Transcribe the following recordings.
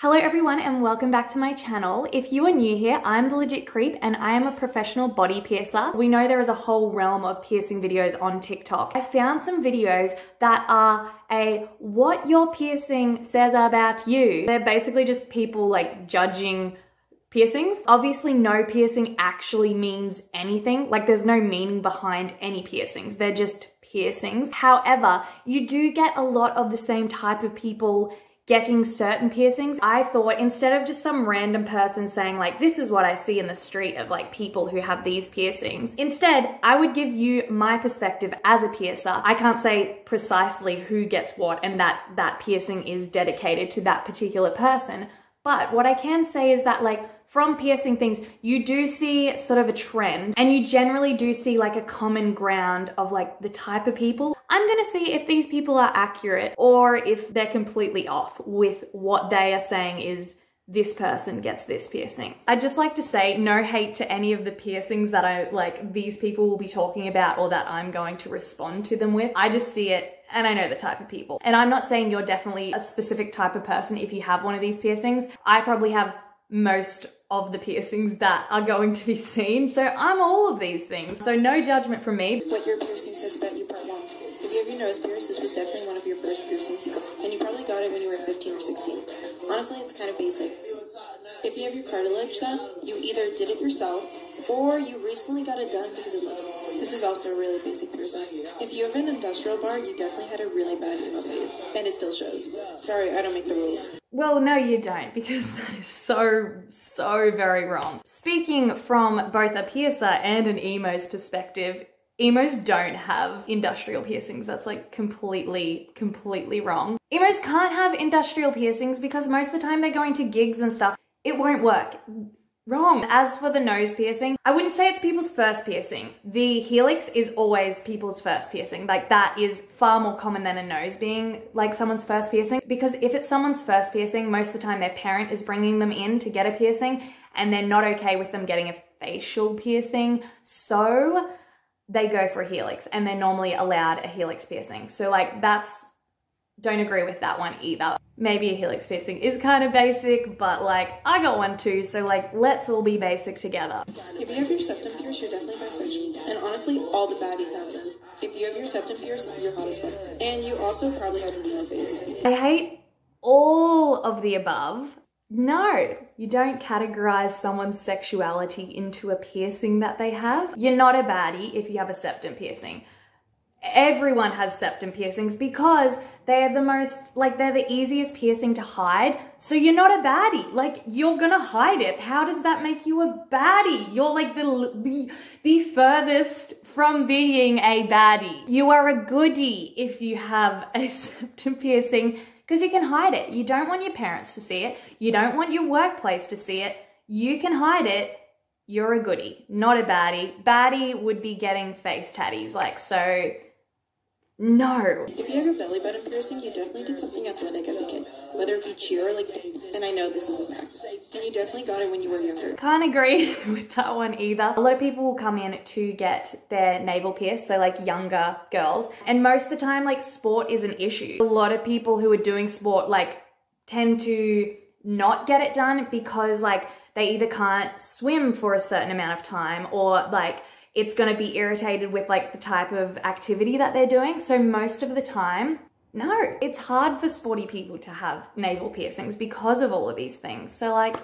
Hello everyone and welcome back to my channel. If you are new here, I'm The Legit Creep and I am a professional body piercer. We know there is a whole realm of piercing videos on TikTok. I found some videos that are a what your piercing says about you. They're basically just people like judging piercings. Obviously no piercing actually means anything. Like there's no meaning behind any piercings. They're just piercings. However, you do get a lot of the same type of people getting certain piercings. I thought instead of just some random person saying like, this is what I see in the street of like people who have these piercings. Instead, I would give you my perspective as a piercer. I can't say precisely who gets what and that piercing is dedicated to that particular person. But what I can say is that like from piercing things, you do see sort of a trend and you generally do see like a common ground of like the type of people. I'm gonna see if these people are accurate or if they're completely off with what they are saying is this person gets this piercing. I'd just like to say no hate to any of the piercings that I like these people will be talking about or that I'm going to respond to them with. I just see it and I know the type of people. And I'm not saying you're definitely a specific type of person if you have one of these piercings. I probably have most of the piercings that are going to be seen. So I'm all of these things. So no judgment from me. What your piercing says about you, part one. If you have your nose pierced, this was definitely one of your first piercings you got. And you probably got it when you were 15 or 16. Honestly, it's kind of basic. If you have your cartilage done, you either did it yourself or you recently got it done because it looks. This is also a really basic piercing. If you have an industrial bar, you definitely had a really bad emo phase. And it still shows. Sorry, I don't make the rules. Well, no, you don't, because that is so very wrong. Speaking from both a piercer and an emo's perspective, emos don't have industrial piercings. That's like completely wrong. Emos can't have industrial piercings because most of the time they're going to gigs and stuff. It won't work. Wrong. As for the nose piercing, I wouldn't say it's people's first piercing. The helix is always people's first piercing. Like that is far more common than a nose being like someone's first piercing, because if it's someone's first piercing, most of the time their parent is bringing them in to get a piercing and they're not okay with them getting a facial piercing. So they go for a helix and they're normally allowed a helix piercing. So like that's, don't agree with that one either. Maybe a helix piercing is kind of basic, but like I got one too, so like let's all be basic together. If you have your septum pierced, you're definitely bisexual. And honestly, all the baddies have them. If you have your septum pierced, you're hot as fuck. And you also probably have an emo face. I hate all of the above. No, you don't categorize someone's sexuality into a piercing that they have. You're not a baddie if you have a septum piercing. Everyone has septum piercings because they're the most, like they're the easiest piercing to hide. So you're not a baddie, like you're gonna hide it. How does that make you a baddie? You're like the furthest from being a baddie. You are a goodie if you have a septum piercing because you can hide it. You don't want your parents to see it. You don't want your workplace to see it. You can hide it. You're a goodie, not a baddie. Baddie would be getting face tatties, like so. No. If you have a belly button piercing, you definitely did something athletic as a kid, whether it be cheer or like, and I know this is a fact, and you definitely got it when you were younger. Can't agree with that one either. A lot of people will come in to get their navel pierced, so like younger girls, and most of the time like sport is an issue. A lot of people who are doing sport like tend to not get it done because like they either can't swim for a certain amount of time or like it's gonna be irritated with like the type of activity that they're doing. So most of the time, no. It's hard for sporty people to have navel piercings because of all of these things. So like,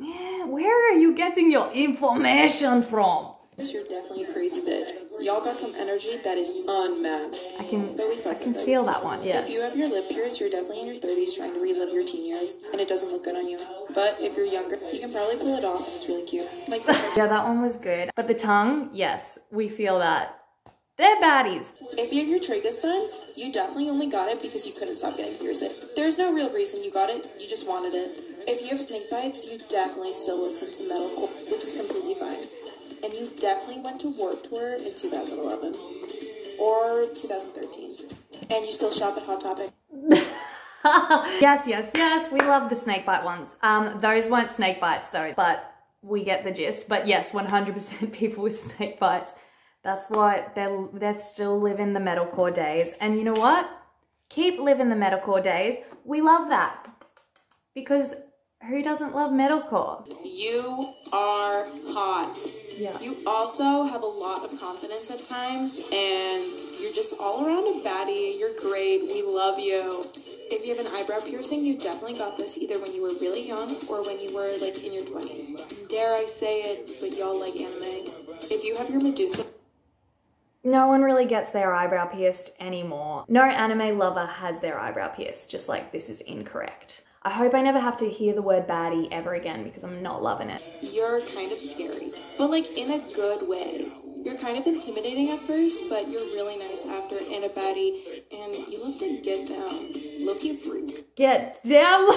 yeah, where are you getting your information from? You're definitely a crazy bitch. Y'all got some energy that is unmatched. I can feel that one, yes. If you have your lip pierced, you're definitely in your 30s trying to relive your teen years, and it doesn't look good on you. But if you're younger, you can probably pull it off, and it's really cute. Like, yeah, that one was good. But the tongue, yes, we feel that. They're baddies. If you have your tragus done, you definitely only got it because you couldn't stop getting pierced. There's no real reason you got it, you just wanted it. If you have snake bites, you definitely still listen to metalcore, which is completely fine. And you definitely went to Warped Tour in 2011 or 2013. And you still shop at Hot Topic. Yes, we love the snake bite ones. Those weren't snake bites though, but we get the gist. But yes, 100% people with snake bites. That's why they're still living the metalcore days. And you know what? Keep living the metalcore days. We love that. because who doesn't love metalcore? You are hot. Yeah. You also have a lot of confidence at times, and you're just all around a baddie. You're great. We love you. If you have an eyebrow piercing, you definitely got this either when you were really young or when you were like in your 20s. Dare I say it, but y'all like anime. If you have your Medusa... No one really gets their eyebrow pierced anymore. No anime lover has their eyebrow pierced. Just like, this is incorrect. I hope I never have to hear the word baddie ever again because I'm not loving it. You're kind of scary, but like in a good way. You're kind of intimidating at first, but you're really nice after, and a baddie, and you love to get down. Low-key freak. Get down!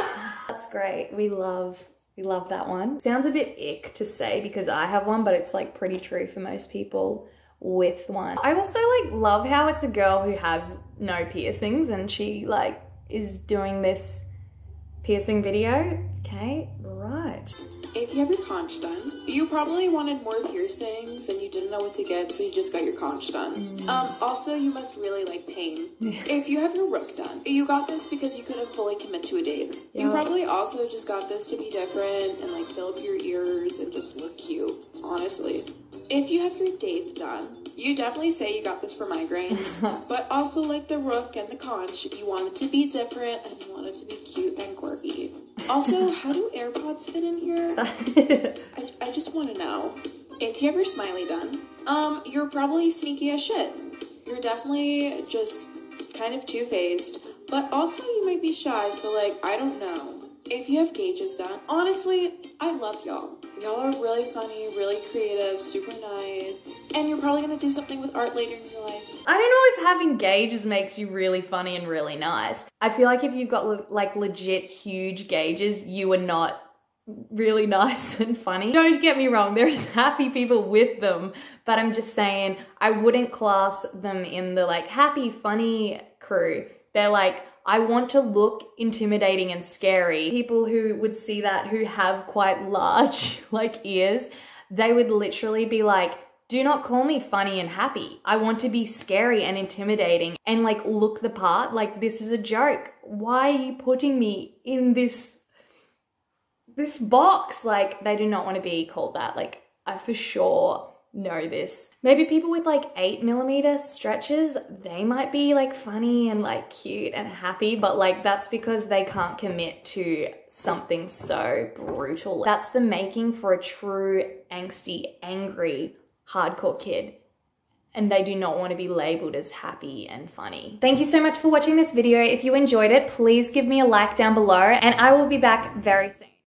That's great. We love that one. Sounds a bit ick to say because I have one, but it's like pretty true for most people with one. I also like love how it's a girl who has no piercings and she like is doing this piercing video. Okay, right. If you have your conch done, you probably wanted more piercings and you didn't know what to get, so you just got your conch done. Also, you must really like pain. If you have your rook done, you got this because you couldn't fully commit to a date. Yep. You probably also just got this to be different and like fill up your ears and just look cute, honestly. If you have your date done, you definitely say you got this for migraines, but also like the rook and the conch, you want it to be different and you want it to be cute and quirky. Also, how do AirPods fit in here? I just want to know. If you have your smiley done, you're probably sneaky as shit. You're definitely just kind of two-faced, but also you might be shy, so like, I don't know. If you have gauges done, honestly, I love y'all. Y'all are really funny, really creative, super nice, and you're probably gonna do something with art later in your life. I don't know if having gauges makes you really funny and really nice. I feel like if you've got like legit huge gauges, you are not really nice and funny. Don't get me wrong, there is happy people with them, but I'm just saying I wouldn't class them in the like happy, funny crew. They're like, I want to look intimidating and scary. People who would see that, who have quite large like ears, they would literally be like, do not call me funny and happy. I want to be scary and intimidating and like look the part, like this is a joke. Why are you putting me in this box? Like, they do not want to be called that. Like, I for sure know this. Maybe people with like 8mm stretches, they might be like funny and like cute and happy, but like that's because they can't commit to something so brutal. That's the making for a true angsty, angry, hardcore kid, and they do not want to be labeled as happy and funny. Thank you so much for watching this video. If you enjoyed it, please give me a like down below and I will be back very soon.